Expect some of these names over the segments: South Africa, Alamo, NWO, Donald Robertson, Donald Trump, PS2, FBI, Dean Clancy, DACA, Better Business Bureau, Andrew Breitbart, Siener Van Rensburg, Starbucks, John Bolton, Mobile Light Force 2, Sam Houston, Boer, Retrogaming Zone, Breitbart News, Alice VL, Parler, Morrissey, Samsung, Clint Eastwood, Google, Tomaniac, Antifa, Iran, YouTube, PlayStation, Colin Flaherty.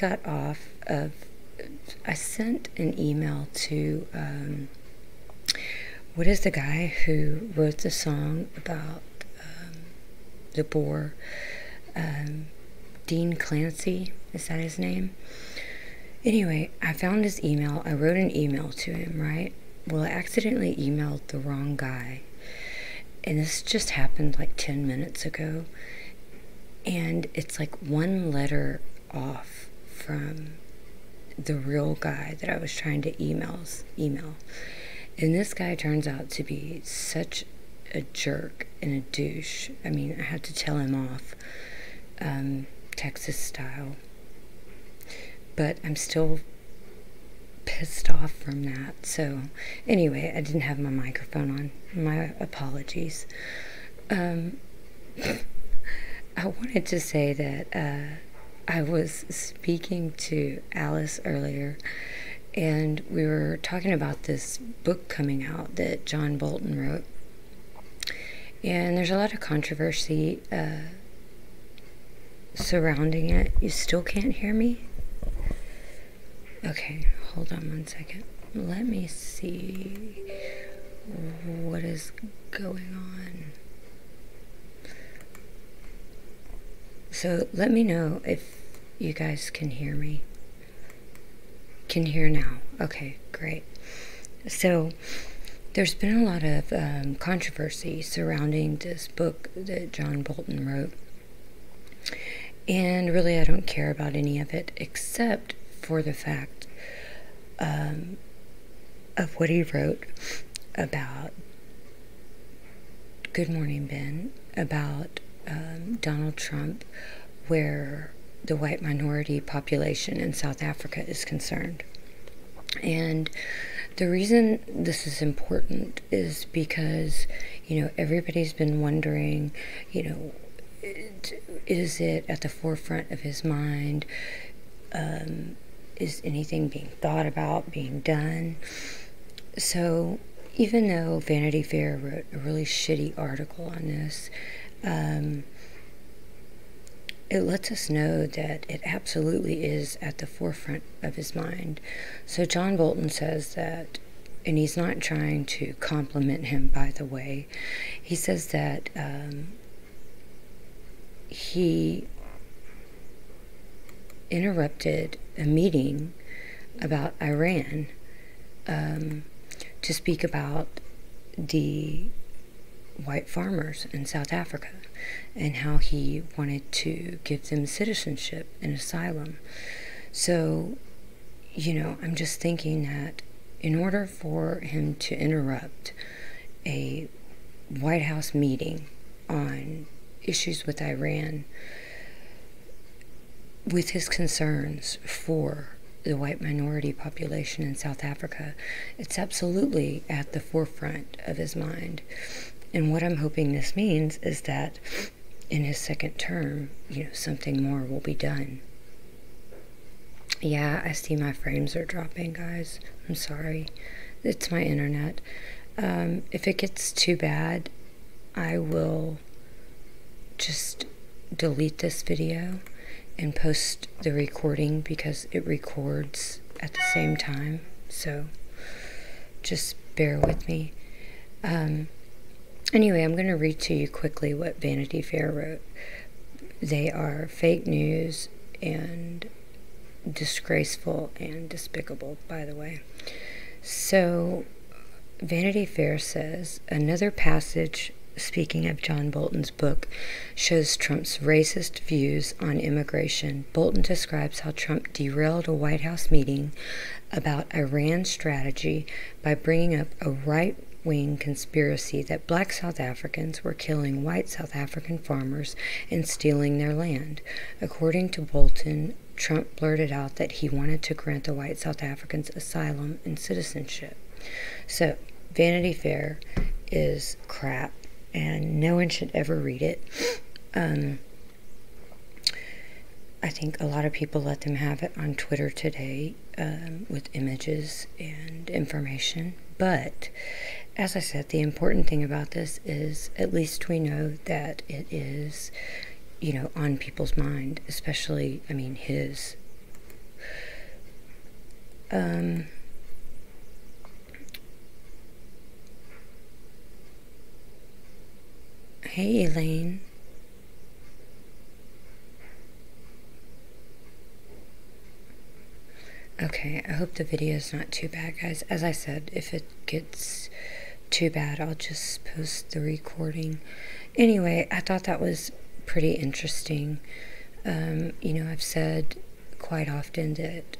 got off of, I sent an email to, what is the guy who wrote the song about the Boer, Dean Clancy, is that his name? Anyway, I found his email, I wrote an email to him, right? Well, I accidentally emailed the wrong guy, and this just happened like 10 minutes ago, and it's like one letter off from the real guy that I was trying to email. And this guy turns out to be such a jerk and a douche. I mean, I had to tell him off, Texas style. But I'm still pissed off from that. So anyway, I didn't have my microphone on. My apologies. I wanted to say that I was speaking to Alice earlier, and we were talking about this book coming out that John Bolton wrote. And there's a lot of controversy surrounding it. You still can't hear me? Okay, hold on one second. Let me see what is going on. So let me know if you guys can hear me. Can hear now. Okay, great. So there's been a lot of controversy surrounding this book that John Bolton wrote. And really, I don't care about any of it except for the fact of what he wrote about Good Morning Ben, about Donald Trump, where the white minority population in South Africa is concerned. And the reason this is important is because, you know, everybody's been wondering, you know, is it at the forefront of his mind? Is anything being thought about, being done? So even though Vanity Fair wrote a really shitty article on this, it lets us know that it absolutely is at the forefront of his mind. So John Bolton says that, and he's not trying to compliment him, by the way. He says that he interrupted a meeting about Iran to speak about the white farmers in South Africa and how he wanted to give them citizenship and asylum. So, you know, I'm just thinking that in order for him to interrupt a White House meeting on issues with Iran, with his concerns for the white minority population in South Africa, it's absolutely at the forefront of his mind. And what I'm hoping this means is that in his second term, you know, something more will be done. Yeah, I see my frames are dropping, guys. I'm sorry. It's my internet. If it gets too bad, I will just delete this video and post the recording, because it records at the same time. So just bear with me. Anyway, I'm going to read to you quickly what Vanity Fair wrote. They are fake news and disgraceful and despicable, by the way. So, Vanity Fair says, another passage, speaking of John Bolton's book, shows Trump's racist views on immigration. Bolton describes how Trump derailed a White House meeting about Iran's strategy by bringing up a right-wing conspiracy that black South Africans were killing white South African farmers and stealing their land. According to Bolton, Trump blurted out that he wanted to grant the white South Africans asylum and citizenship. So, Vanity Fair is crap, and no one should ever read it. I think a lot of people let them have it on Twitter today with images and information. But, as I said, the important thing about this is at least we know that it is, you know, on people's mind, especially, I mean, his Hey, Elaine. Okay, I hope the video's not too bad, guys. As I said, if it gets too bad, I'll just post the recording. Anyway, I thought that was pretty interesting. You know, I've said quite often that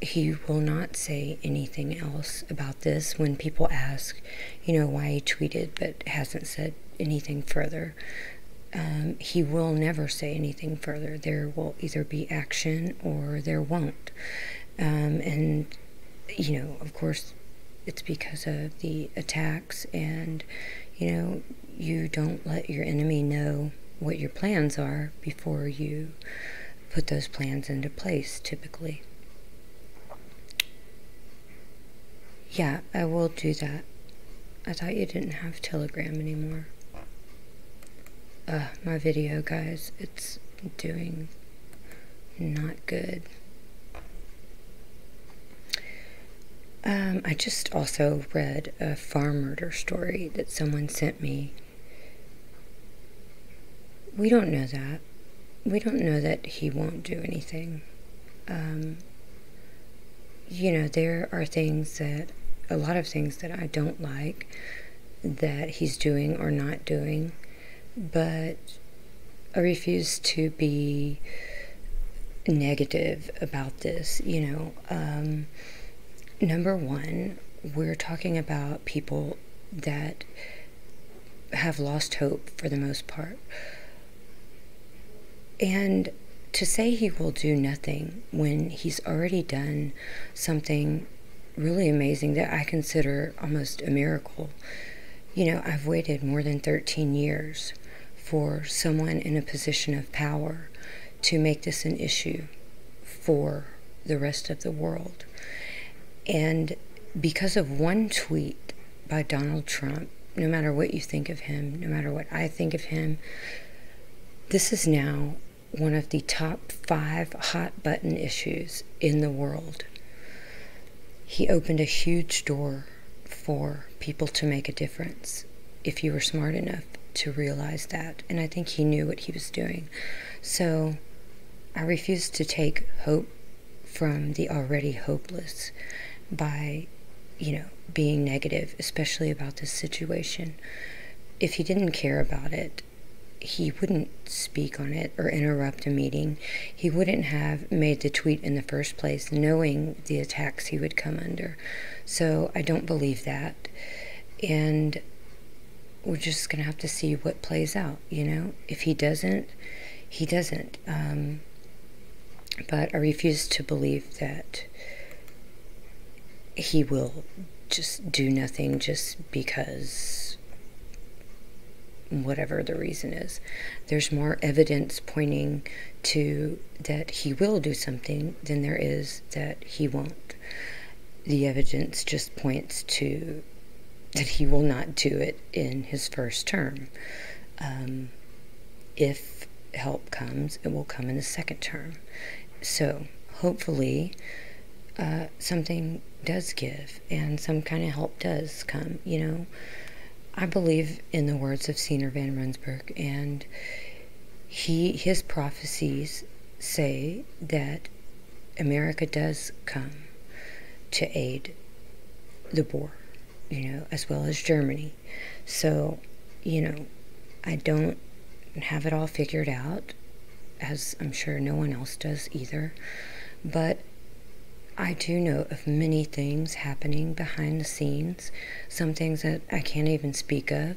he will not say anything else about this when people ask, you know, why he tweeted but hasn't said anything further. He will never say anything further. There will either be action or there won't. And, you know, of course, it's because of the attacks and, you know, you don't let your enemy know what your plans are before you put those plans into place, typically. Yeah, I will do that. I thought you didn't have Telegram anymore. My video, guys, it's doing not good. I just also read a farm murder story that someone sent me. We don't know that. We don't know that he won't do anything. You know, there are things that, a lot of things that I don't like that he's doing or not doing. But I refuse to be negative about this, you know. Number one, we're talking about people that have lost hope for the most part. And to say he will do nothing when he's already done something really amazing that I consider almost a miracle. You know, I've waited more than 13 years for someone in a position of power to make this an issue for the rest of the world. And because of one tweet by Donald Trump, no matter what you think of him, no matter what I think of him, this is now one of the top 5 hot button issues in the world. He opened a huge door for people to make a difference if you were smart enough to realize that. And I think he knew what he was doing. So I refuse to take hope from the already hopeless by, you know, being negative, especially about this situation. If he didn't care about it, he wouldn't speak on it or interrupt a meeting. He wouldn't have made the tweet in the first place, knowing the attacks he would come under. So I don't believe that. And we're just gonna have to see what plays out, you know? If he doesn't, he doesn't. But I refuse to believe that he will just do nothing just because whatever the reason is. There's more evidence pointing to that he will do something than there is that he won't. The evidence just points to that he will not do it in his first term. If help comes, it will come in the second term. So hopefully something does give and some kind of help does come, you know. I believe in the words of Siener Van Rensburg, and his prophecies say that America does come to aid the Boer, you know, as well as Germany. So, you know, I don't have it all figured out, as I'm sure no one else does either, but I do know of many things happening behind the scenes, some things that I can't even speak of,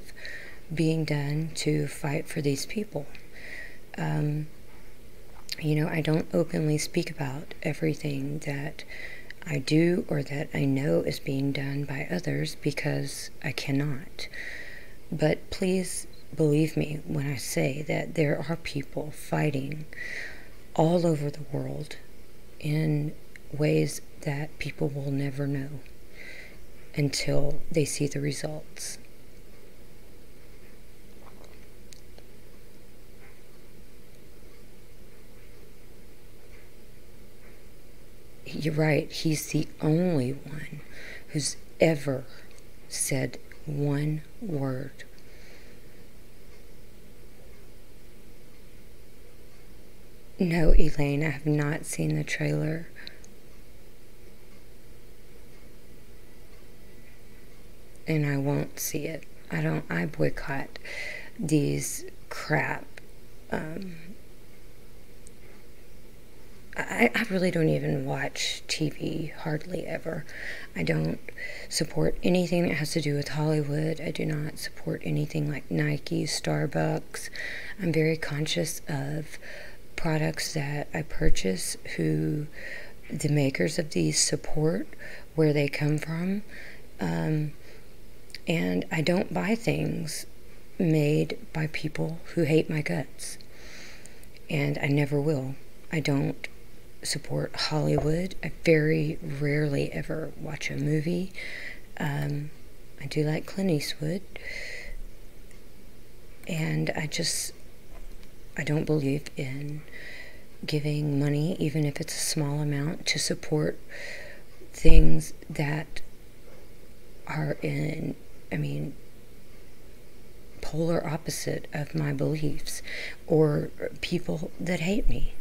being done to fight for these people. You know, I don't openly speak about everything that I do or that I know is being done by others because I cannot. But please believe me when I say that there are people fighting all over the world in ways that people will never know until they see the results. you're right, he's the only one who's ever said one word. No, Elaine, I have not seen the trailer. And I won't see it. I boycott these crap. I really don't even watch TV, hardly ever. I don't support anything that has to do with Hollywood. I do not support anything like Nike, Starbucks. I'm very conscious of products that I purchase, who the makers of these support, where they come from. And I don't buy things made by people who hate my guts. And I never will. I don't support Hollywood. I very rarely ever watch a movie. I do like Clint Eastwood. And I don't believe in giving money, even if it's a small amount, to support things that are in... polar opposite of my beliefs, or people that hate me.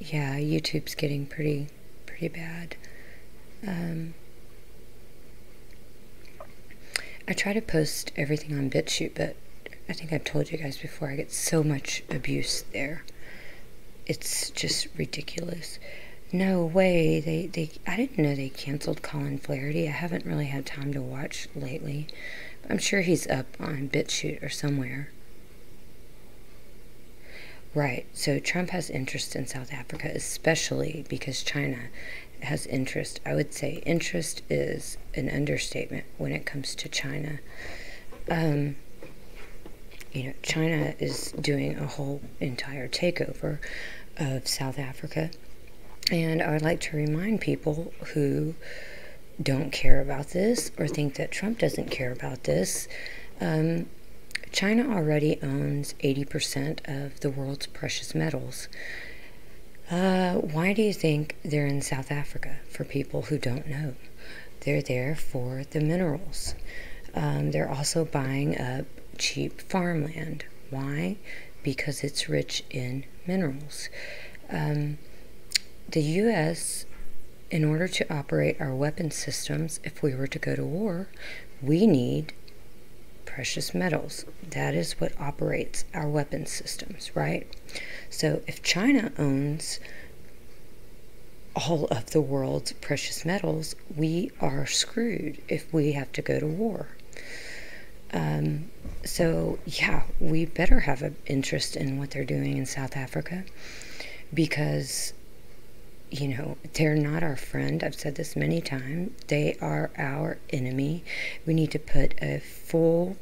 Yeah, YouTube's getting pretty bad. I try to post everything on BitChute, but I think I've told you guys before, I get so much abuse there. It's just ridiculous. No way, I didn't know they canceled Colin Flaherty. I haven't really had time to watch lately. I'm sure he's up on BitChute or somewhere. Right, so Trump has interest in South Africa, especially because China has interest. I would say interest is an understatement when it comes to China. You know, China is doing a whole entire takeover of South Africa. And I would like to remind people who don't care about this or think that Trump doesn't care about this, China already owns 80% of the world's precious metals. Why do you think they're in South Africa? For people who don't know, they're there for the minerals. They're also buying up cheap farmland. Why? Because it's rich in minerals. The U.S., in order to operate our weapon systems, if we were to go to war, we need precious metals. That is what operates our weapon systems, right? So if China owns all of the world's precious metals, we are screwed if we have to go to war. So yeah, we better have an interest in what they're doing in South Africa, because... you know, they're not our friend. I've said this many times. They are our enemy. We need to put a full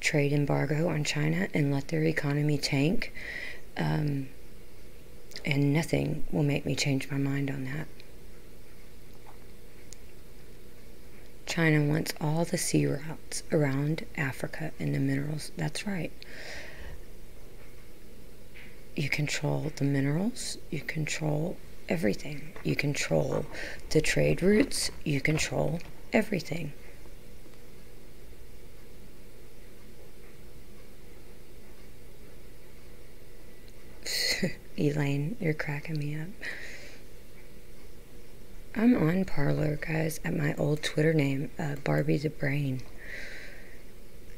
trade embargo on China and let their economy tank. And nothing will make me change my mind on that. China wants all the sea routes around Africa and the minerals. That's right. You control the minerals. You control everything. You control the trade routes. You control everything. Elaine, you're cracking me up. I'm on Parler, guys, at my old Twitter name, Barbie the Brain.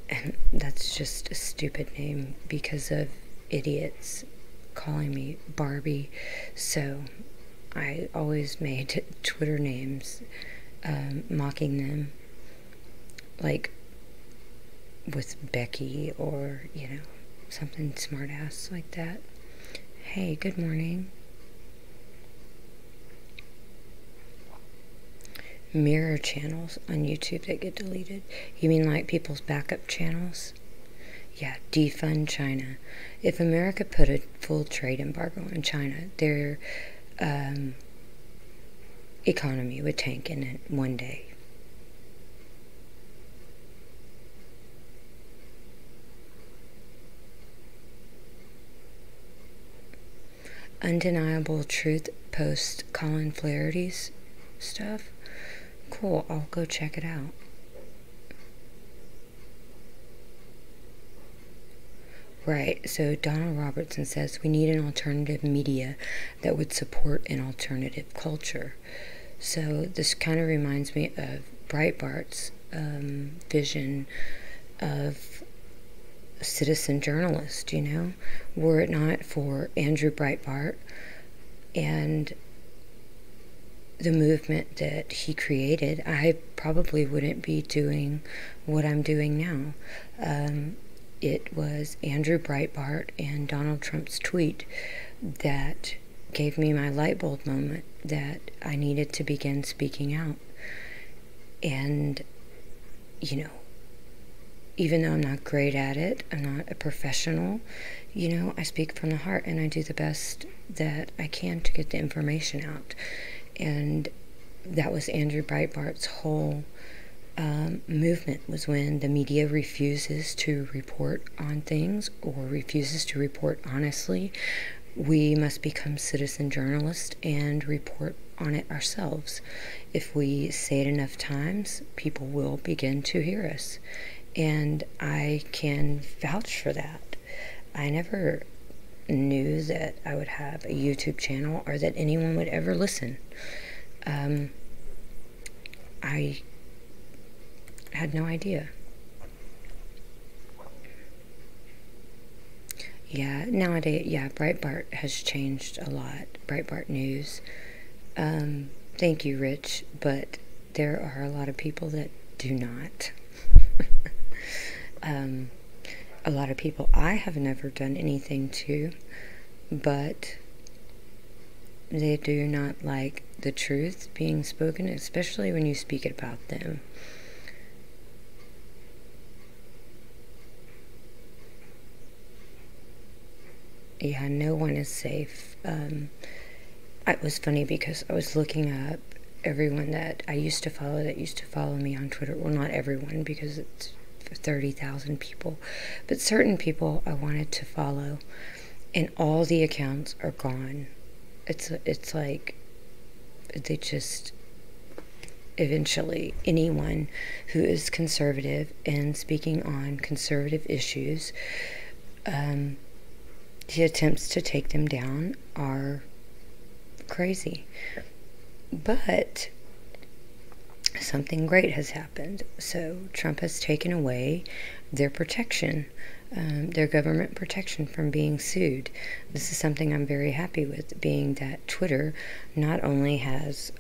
And that's just a stupid name because of idiots calling me Barbie. So I always made Twitter names, mocking them, like with Becky or, you know, something smartass like that. Hey, good morning. Mirror channels on YouTube that get deleted. You mean like people's backup channels? Yeah, defund China. If America put a full trade embargo on China, they're... economy would tank in it one day. Undeniable Truth post Colin Flaherty's stuff? Cool, I'll go check it out. Right, so Donald Robertson says we need an alternative media that would support an alternative culture. So this kind of reminds me of Breitbart's vision of citizen journalist, you know? Were it not for Andrew Breitbart and the movement that he created, I probably wouldn't be doing what I'm doing now. It was Andrew Breitbart and Donald Trump's tweet that gave me my light bulb moment that I needed to begin speaking out. And, you know, even though I'm not great at it, I'm not a professional, you know, I speak from the heart and I do the best that I can to get the information out. And that was Andrew Breitbart's whole movement, was when the media refuses to report on things or refuses to report honestly, we must become citizen journalists and report on it ourselves. If we say it enough times, people will begin to hear us. And I can vouch for that. I never knew that I would have a YouTube channel or that anyone would ever listen. I had no idea. Yeah, nowadays, yeah, Breitbart has changed a lot. Breitbart News. Thank you, Rich, but there are a lot of people that do not. A lot of people I have never done anything to, but they do not like the truth being spoken, especially when you speak about them. Yeah, no one is safe. It was funny because I was looking up everyone that I used to follow that used to follow me on Twitter. Well, not everyone, because it's 30,000 people. But certain people I wanted to follow, and all the accounts are gone. It's like they just... Eventually, anyone who is conservative and speaking on conservative issues... The attempts to take them down are crazy. But something great has happened. So Trump has taken away their protection, their government protection from being sued. This is something I'm very happy with, being that Twitter not only has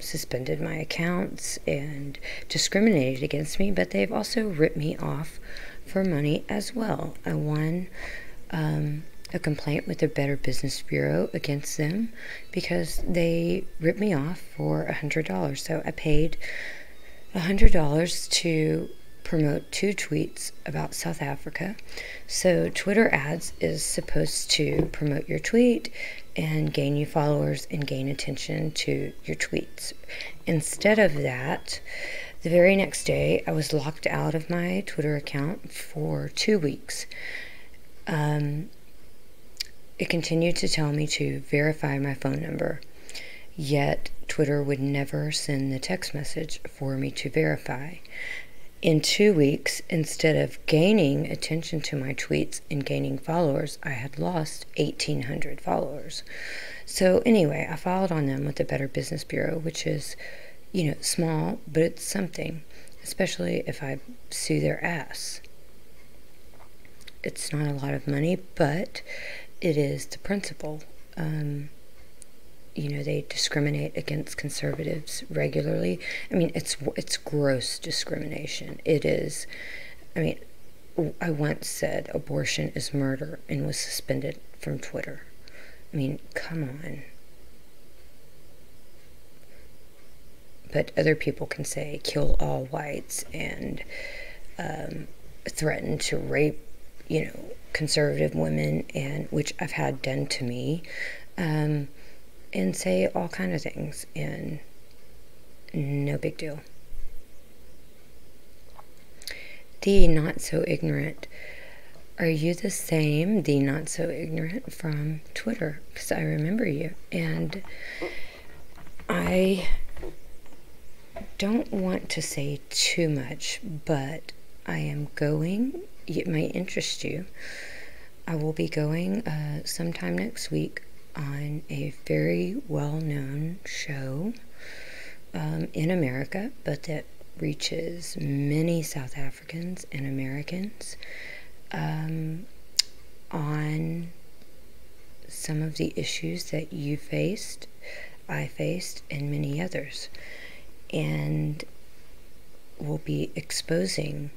suspended my accounts and discriminated against me, but they've also ripped me off for money as well. I won a complaint with the Better Business Bureau against them because they ripped me off for $100. So I paid $100 to promote 2 tweets about South Africa. So Twitter ads is supposed to promote your tweet and gain you followers and gain attention to your tweets. Instead of that, the very next day I was locked out of my Twitter account for 2 weeks. It continued to tell me to verify my phone number, yet Twitter would never send the text message for me to verify. In 2 weeks, instead of gaining attention to my tweets and gaining followers, I had lost 1,800 followers. So anyway, I filed on them with the Better Business Bureau, which is, you know, small, but it's something, especially if I sue their ass. It's not a lot of money, but it is the principle. You know, they discriminate against conservatives regularly. I mean, it's gross discrimination. It is. I mean, I once said abortion is murder and was suspended from Twitter. I mean, come on. But other people can say kill all whites and threaten to rape, you know, conservative women, and which I've had done to me, and say all kind of things, and no big deal. The not so ignorant are you the same, the not so ignorant from Twitter? Because I remember you. And I don't want to say too much, but I am going, it may interest you, I will be going sometime next week on a very well-known show in America, but that reaches many South Africans and Americans on some of the issues that you faced, I faced, and many others. And we'll be exposing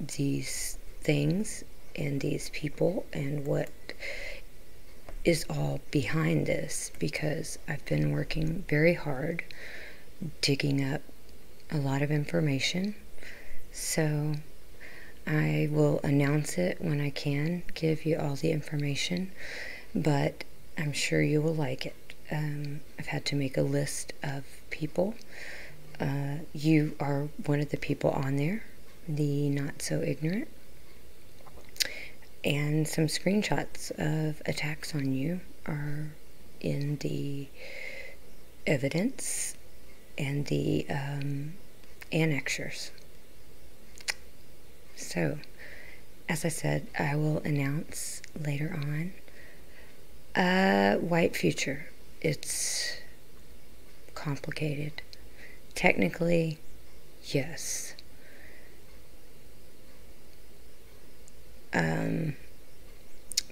these things and these people and what is all behind this, because I've been working very hard digging up a lot of information. So I will announce it when I can, give you all the information, but I'm sure you will like it. I've had to make a list of people. You are one of the people on there, the not so ignorant, and some screenshots of attacks on you are in the evidence and the annexures. So, as I said, I will announce later on. White future. It's complicated. Technically, yes.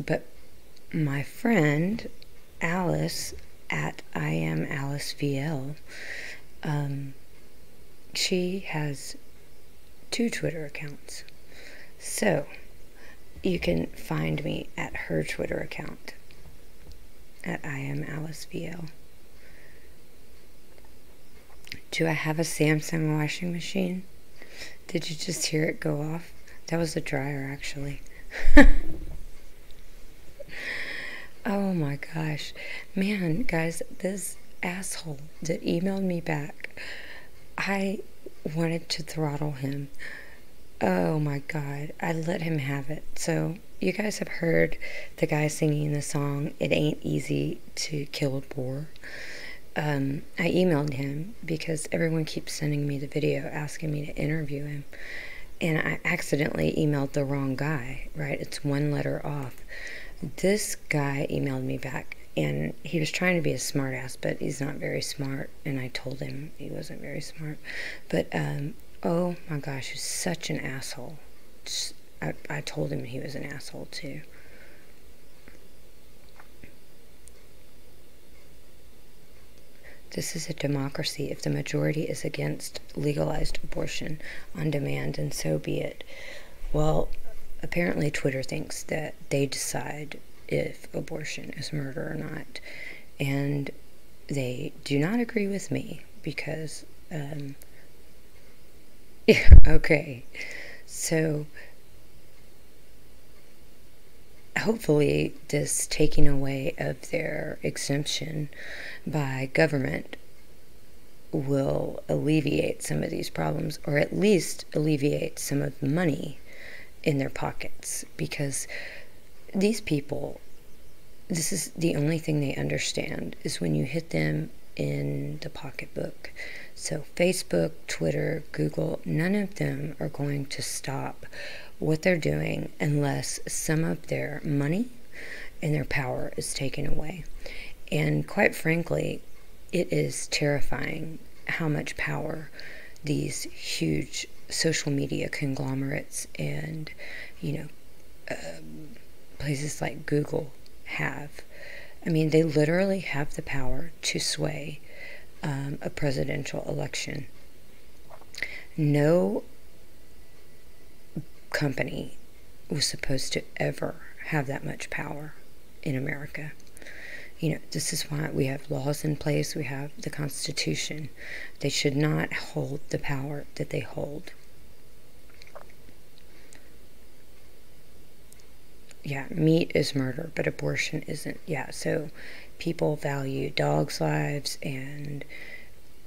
But my friend Alice at I Am Alice VL, she has 2 Twitter accounts, so you can find me at her Twitter account at I Am Alice VL. Do I have a Samsung washing machine? Did you just hear it go off? That was the dryer, actually. Oh my gosh, man, guys, this asshole that emailed me back, I wanted to throttle him. Oh my god, I let him have it. So you guys have heard the guy singing the song "It Ain't Easy to Kill Boer." I emailed him because everyone keeps sending me the video asking me to interview him, and I accidentally emailed the wrong guy, right? It's one letter off. This guy emailed me back, and he was trying to be a smart ass, but he's not very smart, and I told him he wasn't very smart. But, oh my gosh, he's such an asshole. Just, I told him he was an asshole, too. This is a democracy. If the majority is against legalized abortion on demand, and so be it. Well, apparently Twitter thinks that they decide if abortion is murder or not. And they do not agree with me because, okay. So hopefully this taking away of their exemption by government will alleviate some of these problems, or at least alleviate some of the money in their pockets, because these people, this is the only thing they understand, is when you hit them in the pocketbook. So Facebook, Twitter, Google, none of them are going to stop what they're doing unless some of their money and their power is taken away. And quite frankly, it is terrifying how much power these huge social media conglomerates and, you know, places like Google have. I mean, they literally have the power to sway a presidential election. No company was supposed to ever have that much power in America. You know, this is why we have laws in place, we have the Constitution. They should not hold the power that they hold. Yeah, meat is murder, but abortion isn't. Yeah, so people value dogs' lives and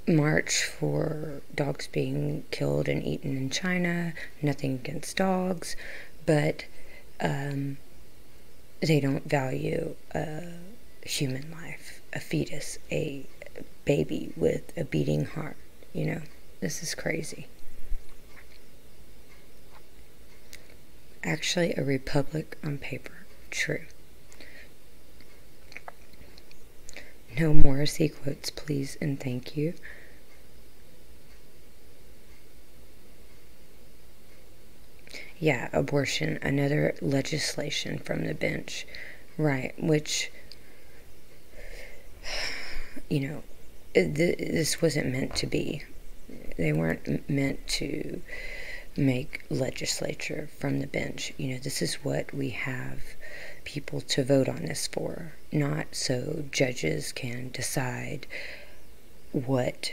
march for dogs being killed and eaten in China. Nothing against dogs, but They don't value a human life, a fetus, a baby with a beating heart. You know, this is crazy. Actually, a republic on paper. True. No Morrissey quotes, please and thank you. Yeah, abortion, another legislation from the bench. Right, which, you know, this wasn't meant to be. They weren't meant to make legislature from the bench. You know, this is what we have people to vote on this for, not so judges can decide what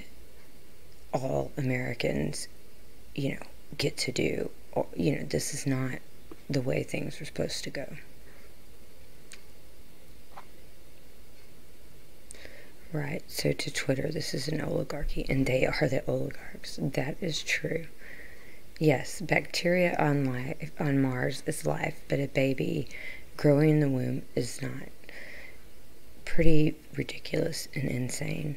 all Americans, you know, get to do. Or, you know, this is not the way things are supposed to go. Right, so to Twitter, this is an oligarchy, and they are the oligarchs. That is true. Yes, bacteria on Mars is life, but a baby growing in the womb is not. Pretty ridiculous and insane.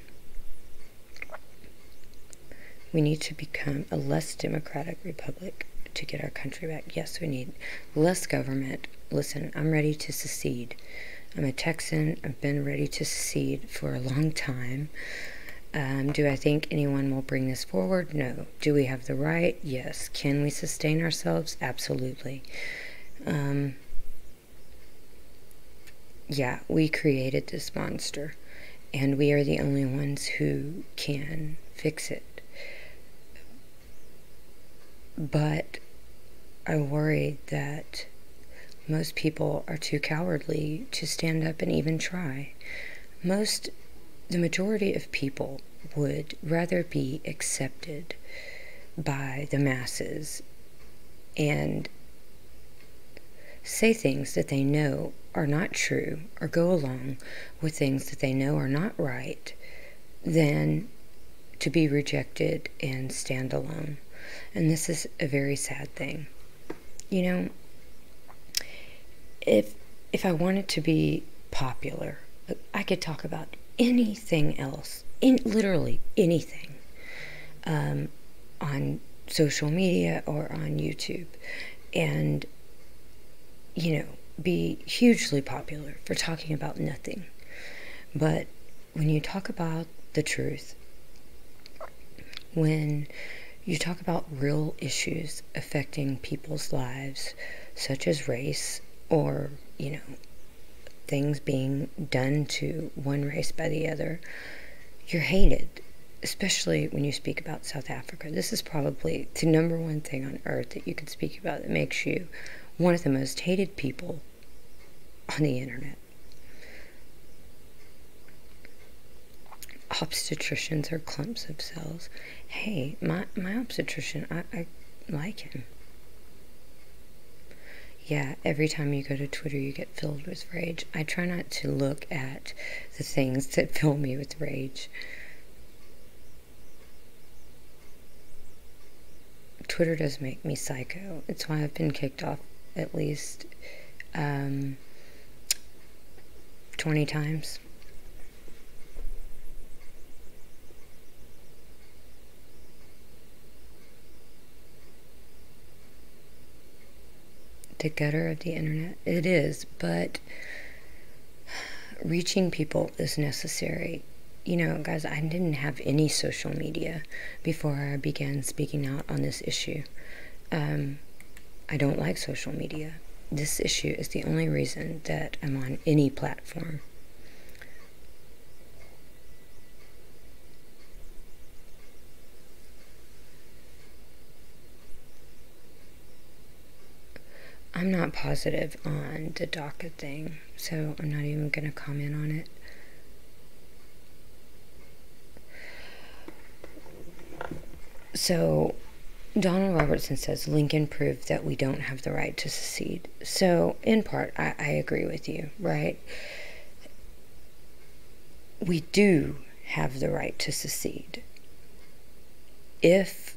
We need to become a less democratic republic to get our country back. Yes, we need less government. Listen, I'm ready to secede. I'm a Texan. I've been ready to secede for a long time. Do I think anyone will bring this forward? No. Do we have the right? Yes. Can we sustain ourselves? Absolutely. Yeah, we created this monster, and we are the only ones who can fix it. But I worry that most people are too cowardly to stand up and even try. The majority of people would rather be accepted by the masses and say things that they know are not true, or go along with things that they know are not right, than to be rejected and stand alone. And this is a very sad thing. You know, if I wanted to be popular, I could talk about anything else, literally anything, on social media or on YouTube, and, you know, be hugely popular for talking about nothing. But when you talk about the truth, when you talk about real issues affecting people's lives, such as race, or, you know, things being done to one race by the other, you're hated, especially when you speak about South Africa. This is probably the #1 thing on earth that you could speak about that makes you one of the most hated people on the internet. Obstetricians are clumps of cells. Hey, my obstetrician, I like him. Yeah, every time you go to Twitter, you get filled with rage. I try not to look at the things that fill me with rage. Twitter does make me psycho. It's why I've been kicked off at least 20 times. The gutter of the internet. It is, but reaching people is necessary. You know, guys, I didn't have any social media before I began speaking out on this issue. I don't like social media. This issue is the only reason that I'm on any platform. I'm not positive on the DACA thing, so I'm not even going to comment on it. So, Donald Robertson says, Lincoln proved that we don't have the right to secede. So, in part, I agree with you, right? We do have the right to secede if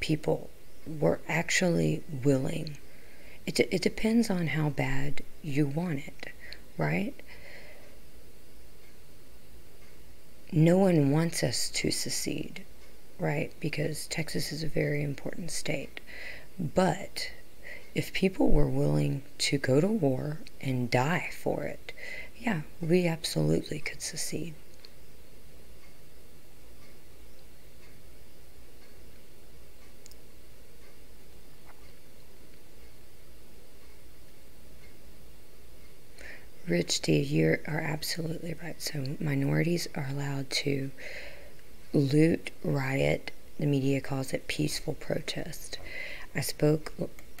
people were actually willing It depends on how bad you want it, right? No one wants us to secede, right? Because Texas is a very important state. But if people were willing to go to war and die for it, yeah, we absolutely could secede. Rich D, you are absolutely right. So minorities are allowed to loot, riot. The media calls it peaceful protest. I spoke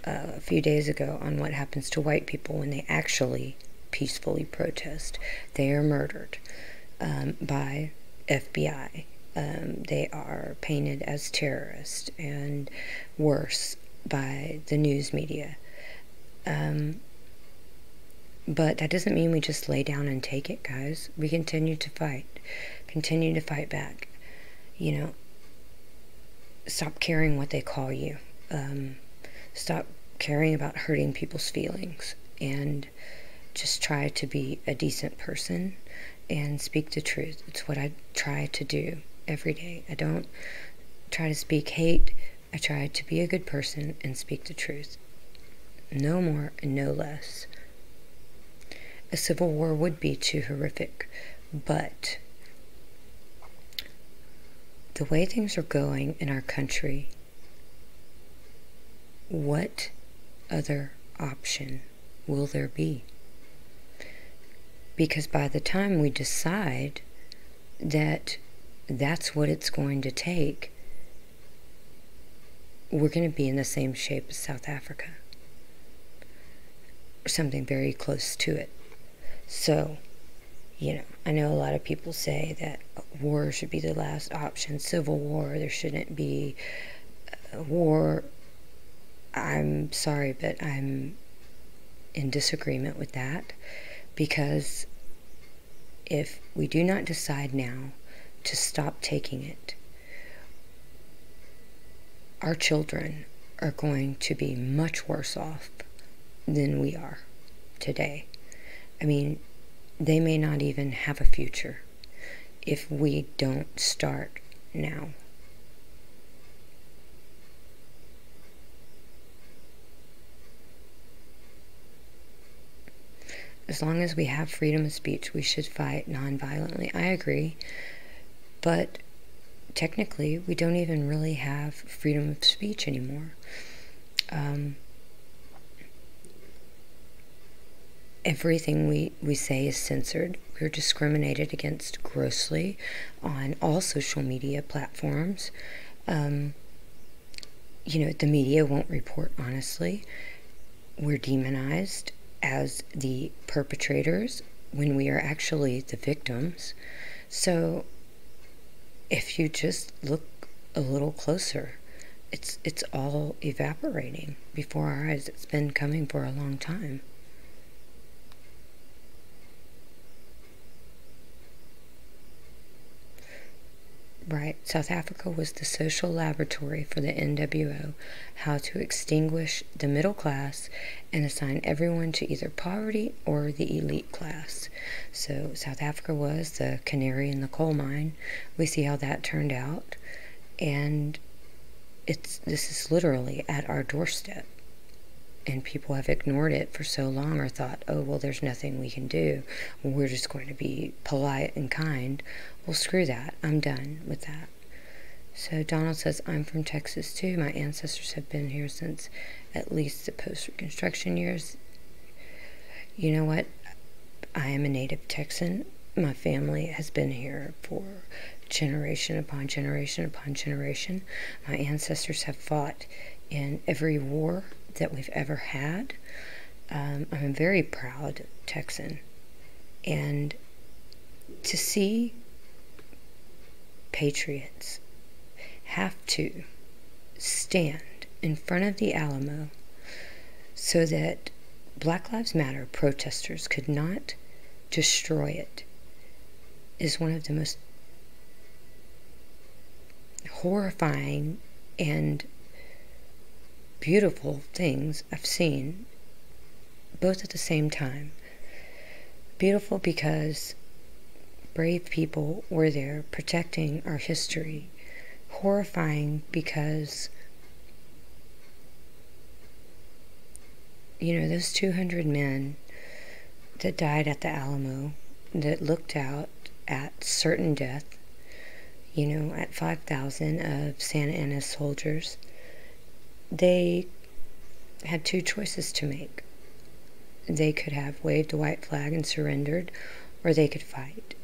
a few days ago on what happens to white people when they actually peacefully protest. They are murdered by FBI. They are painted as terrorists and worse by the news media. But that doesn't mean we just lay down and take it, guys. We continue to fight back. You know, stop caring what they call you. Stop caring about hurting people's feelings and just try to be a decent person and speak the truth. It's what I try to do every day. I don't try to speak hate. I try to be a good person and speak the truth. No more and no less. A civil war would be too horrific, but the way things are going in our country, what other option will there be? Because by the time we decide that that's what it's going to take, we're going to be in the same shape as South Africa, or something very close to it. So, you know, I know a lot of people say that war should be the last option, civil war, there shouldn't be a war. I'm sorry, but I'm in disagreement with that, because if we do not decide now to stop taking it, our children are going to be much worse off than we are today. I mean, they may not even have a future if we don't start now. As long as we have freedom of speech, we should fight nonviolently. I agree, but technically, we don't even really have freedom of speech anymore. Everything we say is censored. We're discriminated against grossly on all social media platforms. You know, the media won't report honestly. We're demonized as the perpetrators when we are actually the victims. So if you just look a little closer, it's all evaporating before our eyes. It's been coming for a long time. Right, South Africa was the social laboratory for the NWO, how to extinguish the middle class and assign everyone to either poverty or the elite class. So South Africa was the canary in the coal mine. We see how that turned out, and this is literally at our doorstep, and people have ignored it for so long or thought, oh, well, there's nothing we can do. We're just going to be polite and kind. Well, screw that. I'm done with that. So Donald says, I'm from Texas too. My ancestors have been here since at least the post-Reconstruction years. You know what? I am a native Texan. My family has been here for generation upon generation upon generation. My ancestors have fought in every war that we've ever had. I'm a very proud Texan. And to see patriots have to stand in front of the Alamo so that Black Lives Matter protesters could not destroy it is one of the most horrifying and beautiful things I've seen both at the same time. Beautiful because brave people were there protecting our history. Horrifying because, you know, those 200 men that died at the Alamo, that looked out at certain death, you know, at 5,000 of Santa Anna's soldiers, they had two choices to make. They could have waved a white flag and surrendered, or they could fight.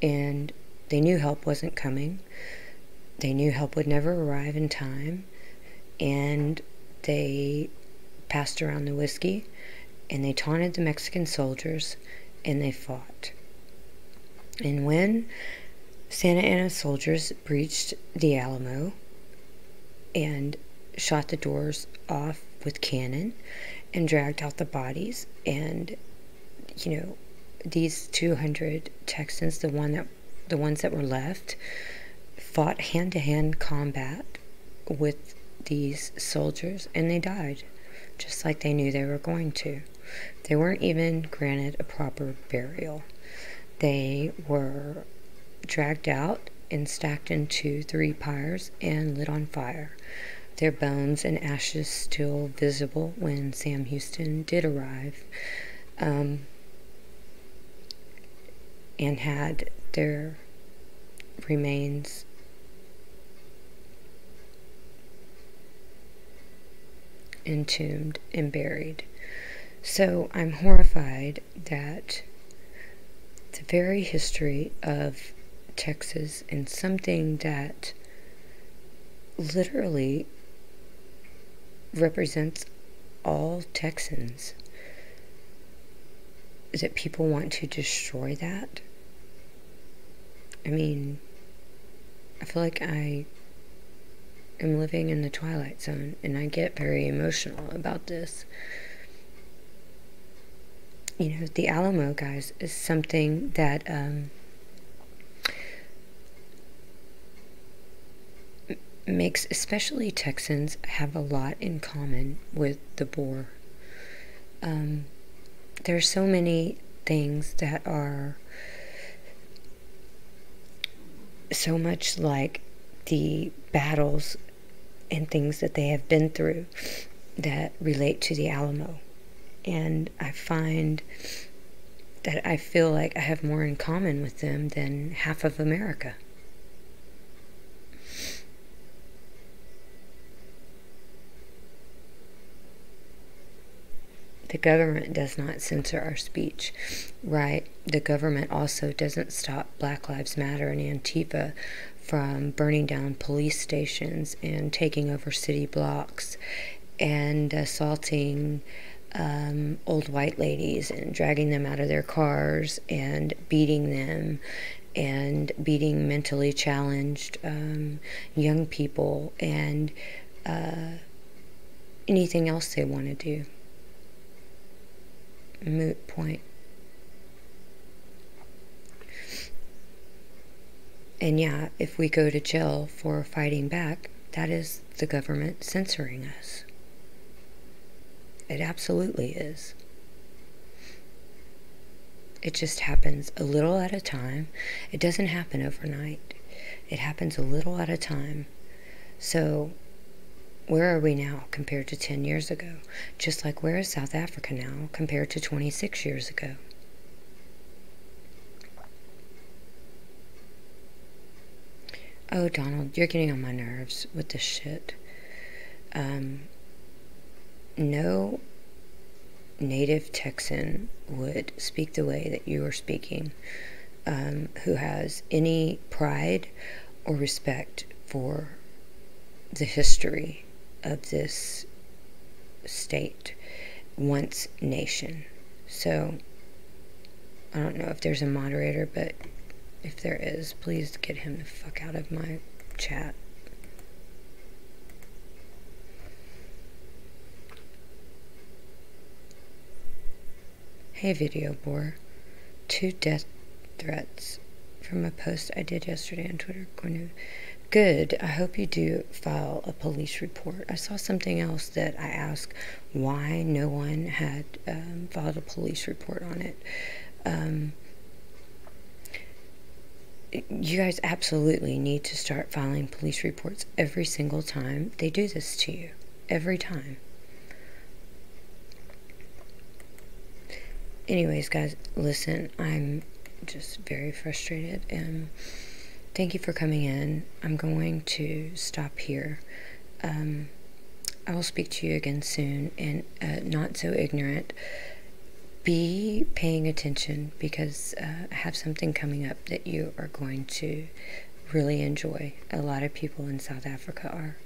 And they knew help wasn't coming. They knew help would never arrive in time. And they passed around the whiskey, and they taunted the Mexican soldiers, and they fought. And when Santa Anna's soldiers breached the Alamo and shot the doors off with cannon and dragged out the bodies, and, you know, these 200 Texans, the ones that were left, fought hand-to-hand combat with these soldiers, and they died just like they knew they were going to. They weren't even granted a proper burial. They were dragged out and stacked into 3 pyres and lit on fire. Their bones and ashes still visible when Sam Houston did arrive, and had their remains entombed and buried. So I'm horrified that the very history of Texas, and something that literally represents all Texans, that people want to destroy that. I mean, I feel like I am living in the Twilight Zone, and I get very emotional about this. You know, the Alamo, guys, is something that makes especially Texans have a lot in common with the Boer. There are so many things that are so much like the battles and things that they have been through that relate to the Alamo. And I find that I feel like I have more in common with them than half of America. The government does not censor our speech, right? The government also doesn't stop Black Lives Matter and Antifa from burning down police stations and taking over city blocks and assaulting old white ladies and dragging them out of their cars and beating them, and beating mentally challenged young people, and anything else they want to do. Moot point. And yeah, if we go to jail for fighting back, that is the government censoring us. It absolutely is. It just happens a little at a time. It doesn't happen overnight. It happens a little at a time. So where are we now compared to 10 years ago? Just like where is South Africa now compared to 26 years ago? Oh, Donald, you're getting on my nerves with this shit. No native Texan would speak the way that you are speaking, who has any pride or respect for the history of this state, once nation. So I don't know if there's a moderator, but if there is, please get him the fuck out of my chat. Hey, Video Boer. 2 death threats from a post I did yesterday on Twitter. Good. I hope you do file a police report. I saw something else that I asked why no one had filed a police report on it. You guys absolutely need to start filing police reports every single time they do this to you. Every time. Anyways, guys, listen, I'm just very frustrated, and thank you for coming in. I'm going to stop here. I will speak to you again soon, and not so ignorant. Be paying attention, because I have something coming up that you are going to really enjoy. A lot of people in South Africa are.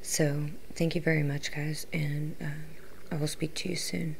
So thank you very much, guys, and I will speak to you soon.